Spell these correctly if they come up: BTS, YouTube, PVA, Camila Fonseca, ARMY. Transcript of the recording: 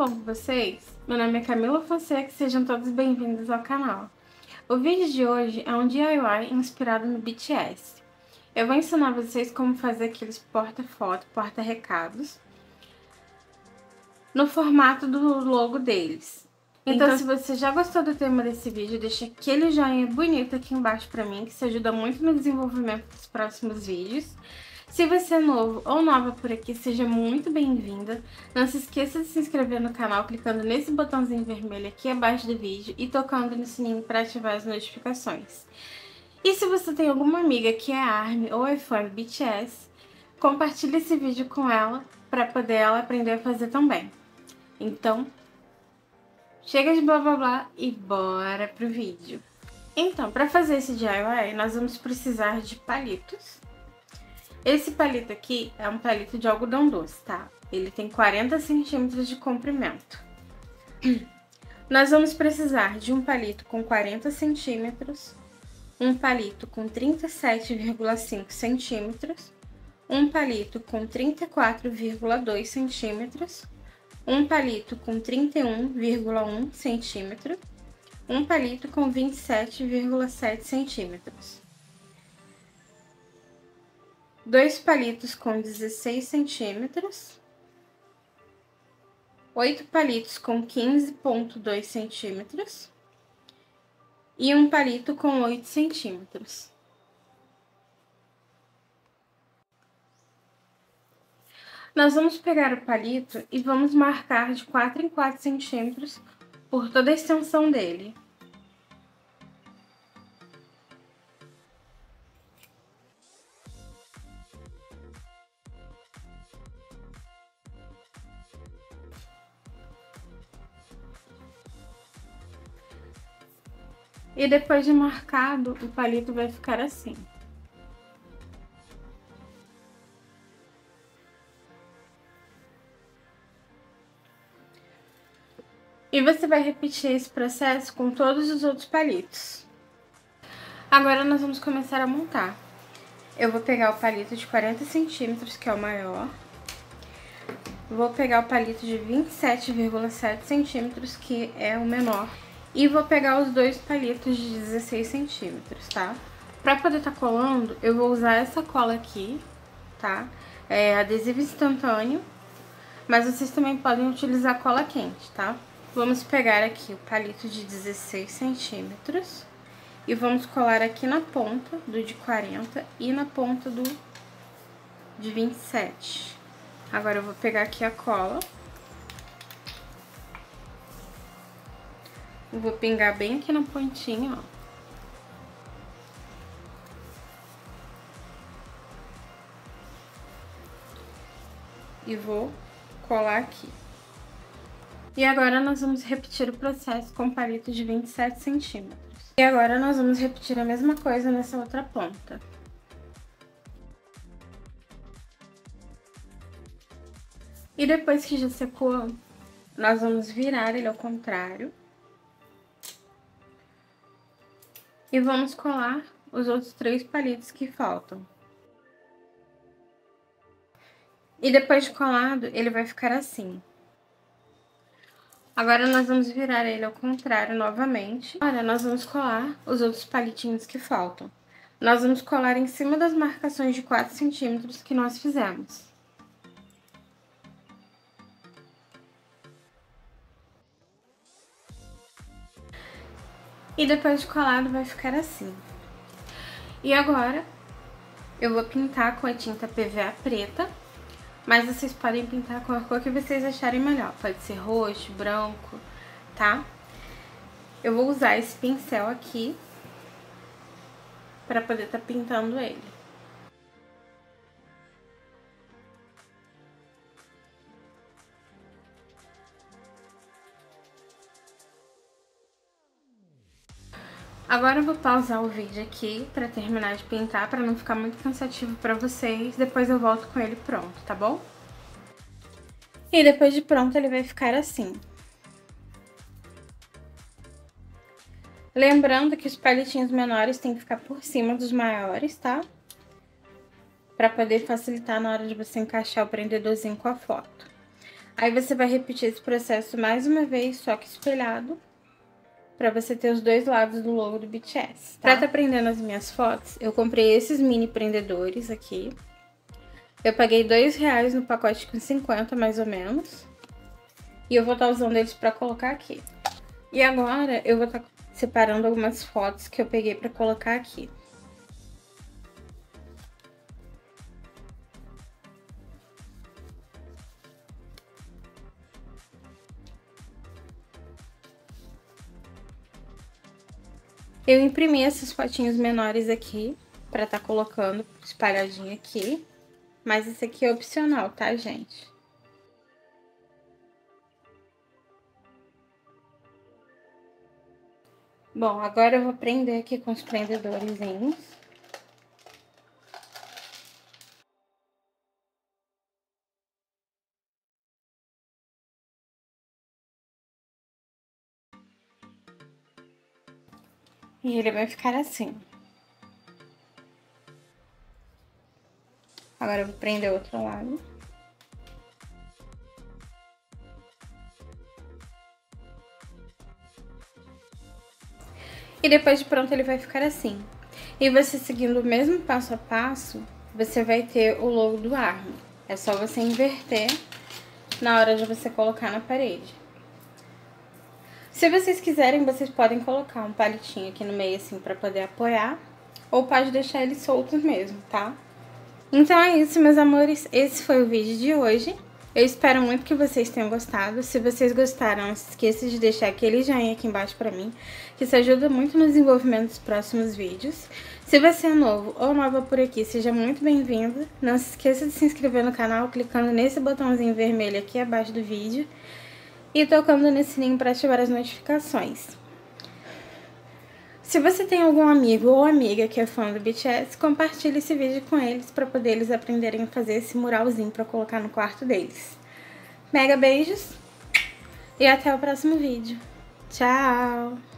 bom com vocês? Meu nome é Camila Fonseca e sejam todos bem-vindos ao canal. O vídeo de hoje é um DIY inspirado no BTS. Eu vou ensinar vocês como fazer aqueles porta-foto, porta-recados no formato do logo deles. Então, se você já gostou do tema desse vídeo, deixa aquele joinha bonito aqui embaixo pra mim, que isso ajuda muito no desenvolvimento dos próximos vídeos. Se você é novo ou nova por aqui, seja muito bem-vinda. Não se esqueça de se inscrever no canal clicando nesse botãozinho vermelho aqui abaixo do vídeo e tocando no sininho para ativar as notificações. E se você tem alguma amiga que é ARMY ou é fã do BTS, compartilhe esse vídeo com ela para poder ela aprender a fazer também. Então, chega de blá blá blá e bora pro vídeo. Então, para fazer esse DIY, nós vamos precisar de palitos. Esse palito aqui é um palito de algodão doce, tá? Ele tem 40 centímetros de comprimento. Nós vamos precisar de um palito com 40 centímetros, um palito com 37,5 centímetros, um palito com 34,2 centímetros, um palito com 31,1 centímetro, um palito com 27,7 centímetros. 2 palitos com 16 centímetros, 8 palitos com 15,2 centímetros e um palito com 8 centímetros. Nós vamos pegar o palito e vamos marcar de 4 em 4 centímetros por toda a extensão dele. E depois de marcado, o palito vai ficar assim. E você vai repetir esse processo com todos os outros palitos. Agora nós vamos começar a montar. Eu vou pegar o palito de 40 centímetros, que é o maior. Vou pegar o palito de 27,7 centímetros, que é o menor. E vou pegar os 2 palitos de 16 centímetros, tá? Pra poder estar colando, eu vou usar essa cola aqui, tá? É adesivo instantâneo, mas vocês também podem utilizar cola quente, tá? Vamos pegar aqui o palito de 16 centímetros e vamos colar aqui na ponta do de 40 e na ponta do de 27. Agora eu vou pegar aqui a cola. Eu vou pingar bem aqui na pontinha, ó. E vou colar aqui. E agora nós vamos repetir o processo com palito de 27 centímetros. E agora nós vamos repetir a mesma coisa nessa outra ponta. E depois que já secou, nós vamos virar ele ao contrário. E vamos colar os outros 3 palitos que faltam. E depois de colado, ele vai ficar assim. Agora nós vamos virar ele ao contrário novamente. Agora nós vamos colar os outros palitinhos que faltam. Nós vamos colar em cima das marcações de 4 centímetros que nós fizemos. E depois de colado vai ficar assim. E agora eu vou pintar com a tinta PVA preta, mas vocês podem pintar com a cor que vocês acharem melhor. Pode ser roxo, branco, tá? Eu vou usar esse pincel aqui para poder estar pintando ele. Agora eu vou pausar o vídeo aqui para terminar de pintar, para não ficar muito cansativo para vocês. Depois eu volto com ele pronto, tá bom? E depois de pronto ele vai ficar assim. Lembrando que os palitinhos menores tem que ficar por cima dos maiores, tá? Para poder facilitar na hora de você encaixar o prendedorzinho com a foto. Aí você vai repetir esse processo mais uma vez, só que espelhado, pra você ter os dois lados do logo do BTS, tá? Pra tá prendendo as minhas fotos, eu comprei esses mini prendedores aqui. Eu paguei R$2 no pacote com 50, mais ou menos. E eu vou estar usando eles pra colocar aqui. E agora eu vou estar separando algumas fotos que eu peguei pra colocar aqui. Eu imprimi essas fotinhos menores aqui, pra tá colocando espalhadinho aqui. Mas isso aqui é opcional, tá, gente? Bom, agora eu vou prender aqui com os prendedorzinhos. E ele vai ficar assim. Agora eu vou prender o outro lado. E depois de pronto ele vai ficar assim. E você seguindo o mesmo passo a passo, você vai ter o logo do ARMY. É só você inverter na hora de você colocar na parede. Se vocês quiserem, vocês podem colocar um palitinho aqui no meio, assim, pra poder apoiar. Ou pode deixar eles soltos mesmo, tá? Então é isso, meus amores. Esse foi o vídeo de hoje. Eu espero muito que vocês tenham gostado. Se vocês gostaram, não se esqueça de deixar aquele joinha aqui embaixo pra mim, que isso ajuda muito no desenvolvimento dos próximos vídeos. Se você é novo ou nova por aqui, seja muito bem-vindo. Não se esqueça de se inscrever no canal clicando nesse botãozinho vermelho aqui abaixo do vídeo. E tocando nesse sininho para ativar as notificações. Se você tem algum amigo ou amiga que é fã do BTS, compartilhe esse vídeo com eles para poder eles aprenderem a fazer esse muralzinho para colocar no quarto deles. Mega beijos e até o próximo vídeo. Tchau!